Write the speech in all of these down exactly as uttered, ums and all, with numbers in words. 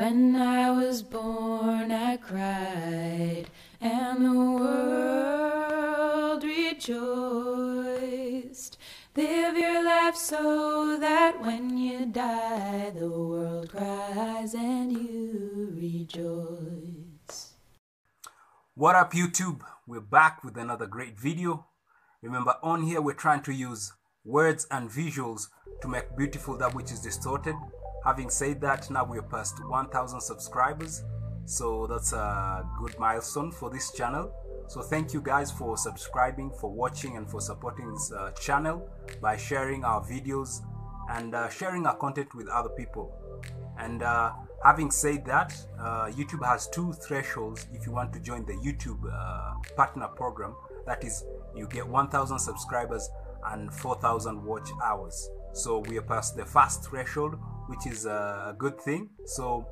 When I was born I cried, and the world rejoiced. Live your life so that when you die, the world cries and you rejoice. What up, YouTube? We're back with another great video. Remember, on here we're trying to use words and visuals to make beautiful that which is distorted. Having said that, now we're past one thousand subscribers, so that's a good milestone for this channel. So thank you guys for subscribing, for watching, and for supporting this uh, channel by sharing our videos and uh, sharing our content with other people. And uh, having said that, uh, YouTube has two thresholds if you want to join the YouTube uh, partner program. That is, you get one thousand subscribers and four thousand watch hours. So we are past the first threshold, which is a good thing, so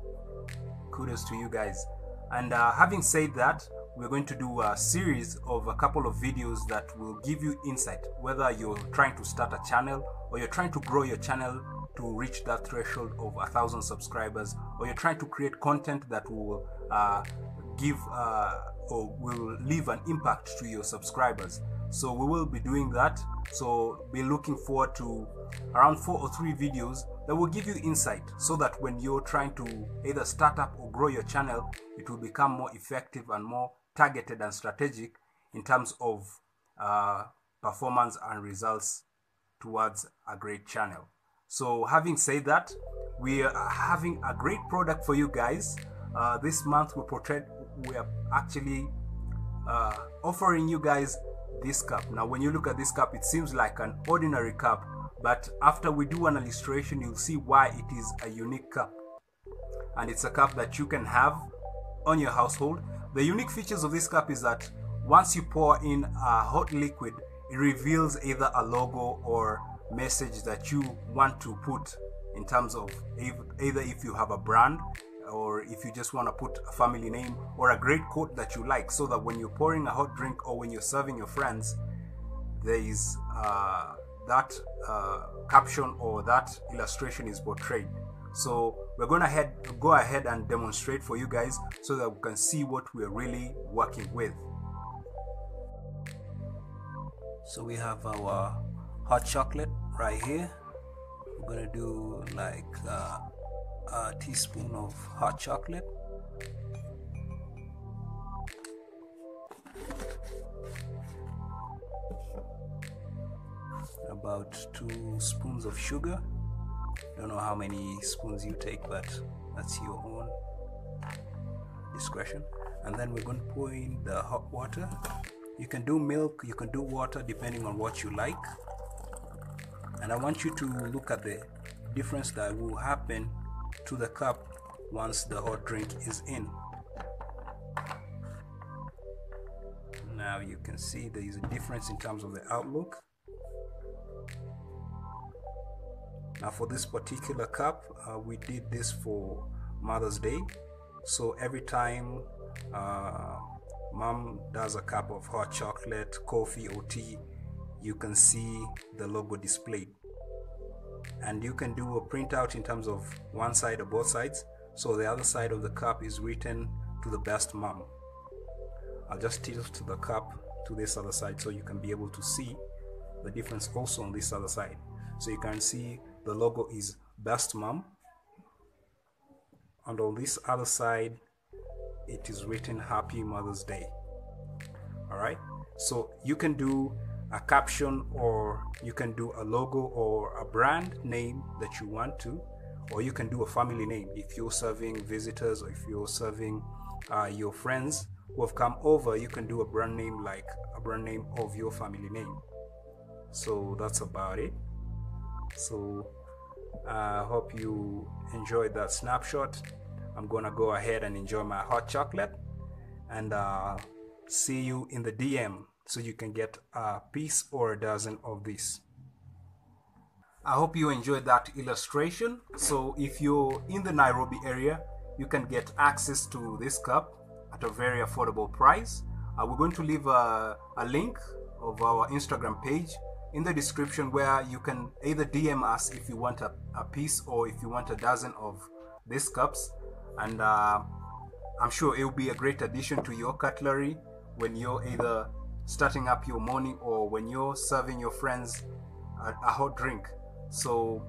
kudos to you guys. And uh, having said that, we're going to do a series of a couple of videos that will give you insight, whether you're trying to start a channel, or you're trying to grow your channel to reach that threshold of a thousand subscribers, or you're trying to create content that will uh, give uh, or will leave an impact to your subscribers. So we will be doing that, so be looking forward to around four or three videos that will give you insight, so that when you're trying to either start up or grow your channel, it will become more effective and more targeted and strategic in terms of uh, performance and results towards a great channel. So having said that, we are having a great product for you guys. Uh, this month we portrayed, we are actually uh, offering you guys this cup. Now when you look at this cup, it seems like an ordinary cup, but after we do an illustration, you'll see why it is a unique cup, and it's a cup that you can have on your household. The unique features of this cup is that once you pour in a hot liquid, it reveals either a logo or message that you want to put, in terms of if, either if you have a brand, or if you just want to put a family name or a great quote that you like, so that when you're pouring a hot drink or when you're serving your friends, there is uh, that uh, caption or that illustration is portrayed. So we're going to head, go ahead and demonstrate for you guys so that we can see what we're really working with. So we have our hot chocolate right here. We're going to do like uh, a teaspoon of hot chocolate. About two spoons of sugar. Don't know how many spoons you take, but that's your own discretion. And then we're going to pour in the hot water. You can do milk, you can do water, depending on what you like. And I want you to look at the difference that will happen to the cup once the hot drink is in. Now you can see there is a difference in terms of the outlook. Now for this particular cup, uh, we did this for Mother's Day. So every time uh, mom does a cup of hot chocolate, coffee or tea, you can see the logo displayed. And you can do a printout in terms of one side or both sides, so the other side of the cup is written "to the best mom." I'll just tilt the cup to this other side so you can be able to see the difference also on this other side. So you can see the logo is "best mom," and on this other side it is written "happy Mother's Day." All right, so you can do a caption, or you can do a logo or a brand name that you want to, or you can do a family name if you're serving visitors, or if you're serving uh, your friends who have come over, you can do a brand name, like a brand name of your family name. So that's about it. So I uh, hope you enjoyed that snapshot. I'm gonna go ahead and enjoy my hot chocolate, and uh, see you in the D M, so you can get a piece or a dozen of this. I hope you enjoyed that illustration. So if you're in the Nairobi area, you can get access to this cup at a very affordable price. Uh, we're going to leave a, a link of our Instagram page in the description, where you can either D M us if you want a, a piece, or if you want a dozen of these cups. and uh, I'm sure it will be a great addition to your cutlery when you're either starting up your morning or when you're serving your friends a, a hot drink. So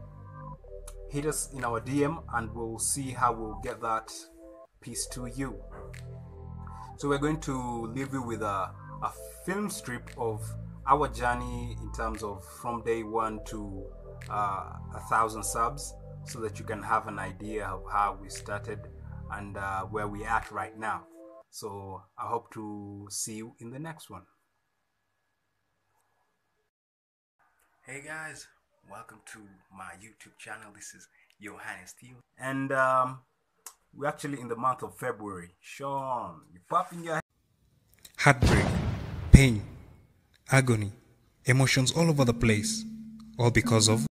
hit us in our D M and we'll see how we'll get that piece to you. So we're going to leave you with a, a film strip of our journey in terms of from day one to uh, a thousand subs, so that you can have an idea of how we started and uh, where we're at right now. So I hope to see you in the next one. Hey guys, welcome to my YouTube channel. This is Yohanez Theos, and um, we're actually in the month of February. Sean, you popping your heartbreak, pain, agony, emotions all over the place, all because of